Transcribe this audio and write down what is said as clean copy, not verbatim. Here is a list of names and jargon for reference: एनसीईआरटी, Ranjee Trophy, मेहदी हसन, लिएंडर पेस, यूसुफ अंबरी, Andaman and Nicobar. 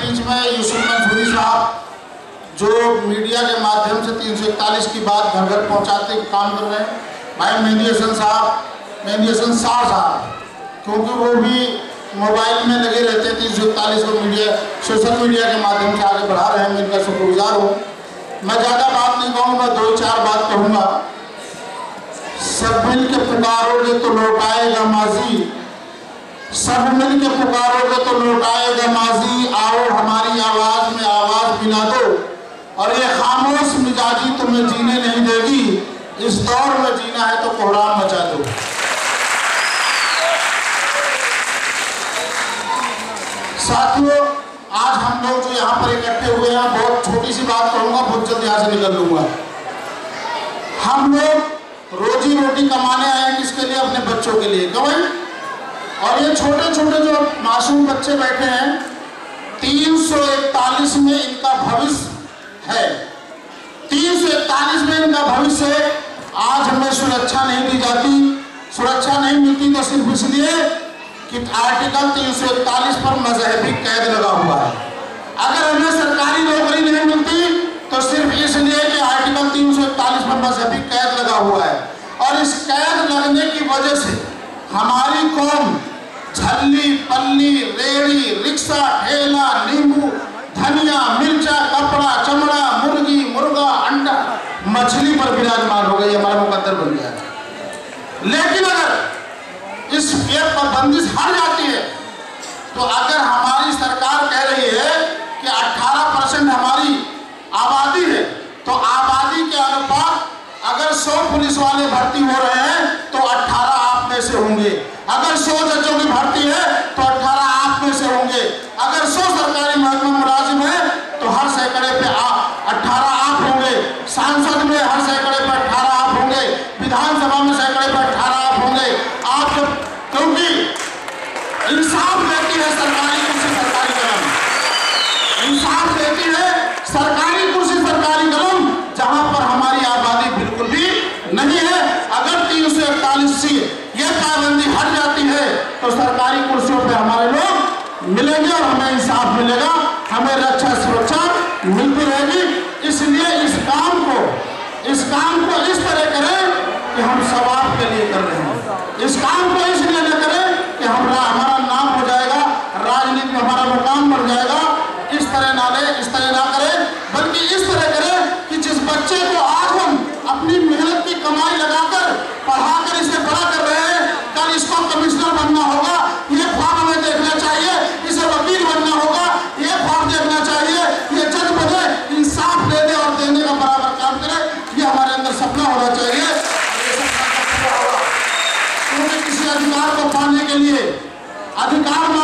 बीच में यूसुफ अंबरी साहब जो मीडिया के माध्यम से 341 की बात घर घर पहुंचाते काम कर रहे हैं, भाई मेहदी हसन साहब क्योंकि वो भी मोबाइल में लगे रहते हैं 341 को मीडिया सोशल मीडिया के माध्यम से आगे बढ़ा रहे हैं। मैं इनका शुक्रगुजार हूँ। मैं ज़्यादा बात नहीं कहूँगा, 2-4 बात कहूँगा। सब मिल के पुकारोगे तो लौटाएगा माजी, सब मिल के पुकारोगे तो लौटाएगा माजी, आओ हमारी आवाज़ में आवाज़ मिला दो और ये खामोश मिजाजी तुम्हें जीने नहीं देगी। इस दौर में जीना है तो कोहराम मचा दो। साथियों, आज हम लोग जो यहाँ पर इकट्ठे हुए हैं, बहुत छोटी सी बात कहूँगा, बहुत जल्द यहाँ से निकल लूँगा। हम लोग रोजी रोटी कमाने आए हैं, किसके लिए? अपने बच्चों के लिए। कमाई और ये छोटे छोटे जो मासूम बच्चे बैठे हैं 341 में इनका भविष्य है, 341 में इनका भविष्य। आज हमें सुरक्षा नहीं दी जाती, सुरक्षा नहीं मिलती तो सिर्फ इसलिए कि आर्टिकल 341 पर मजहबी कैद लगा हुआ है। अगर हमें सरकारी नौकरी नहीं मिलती तो सिर्फ इसलिए कि आर्टिकल 341 पर मजहबी कैद लगा हुआ है। और इस कैद लगने की वजह से हमारी कौम झल्ली पल्ली रेड़ी रिक्शा ठेला नींबू धनिया मिर्चा कपड़ा चमड़ा मुर्गी मुर्गा अंडा मछली पर विराजमान हो गई, हमारा मुकद्दर बन गया। लेकिन अगर इस पेड़ पर बंदिश हट जाती है तो अगर हमारी सरकार कह रही है कि 18% हमारी आबादी है तो आबादी के अनुपात अगर 100 पुलिस वाले भर्ती हो रहे हैं तो 18 आप में से होंगे, अगर 100 जजों की भर्ती है तो 18 आप में से होंगे, अगर 100 सरकारी महकमे मुलाजिम है तो हर सैकड़े पे 18 आप होंगे, सांसद में हर सैकड़े पर 18 आप होंगे, विधानसभा में सैकड़े पर 18 आप होंगे। आप जब क्योंकि इंसाफ देती है सरकारी कुर्सी सरकारी कलम, इंसाफ देती है सरकारी कुर्सी सरकारी कलम, जहां पर हमारी आबादी बिल्कुल भी नहीं है। अगर 341 सी ये पाबंदी हट जाती है तो सरकारी कुर्सियों पर हमारे लोग मिलेंगे और हमें इंसाफ मिलेगा, हमें रक्षा सुरक्षा मिलती रहेगी। इसलिए इस काम को इस तरह करें कि हम सवाब के लिए कर रहे हैं। इस काम को इसलिए न करें कि हमारा नाम हो जाएगा, राजनीति में हमारा मुकाम बढ़ जाएगा। इस तरह ना करें बल्कि इस तरह करें कि जिस बच्चे को आज हम अपनी मेहनत की कमाई लगाकर पढ़ाकर इसे बड़ा कर रहे हैं, कल इसको कमिश्नर बनना होगा, ये फॉर्म हमें देखना चाहिए, इसे वकील बनना होगा, ये फॉर्म देखना चाहिए, ये जज बने, इंसाफ देने और देने का बराबर काम करे, ये हमारे अंदर सपना होना चाहिए। क्योंकि किसी अधिकार को पाने के लिए, अधिकार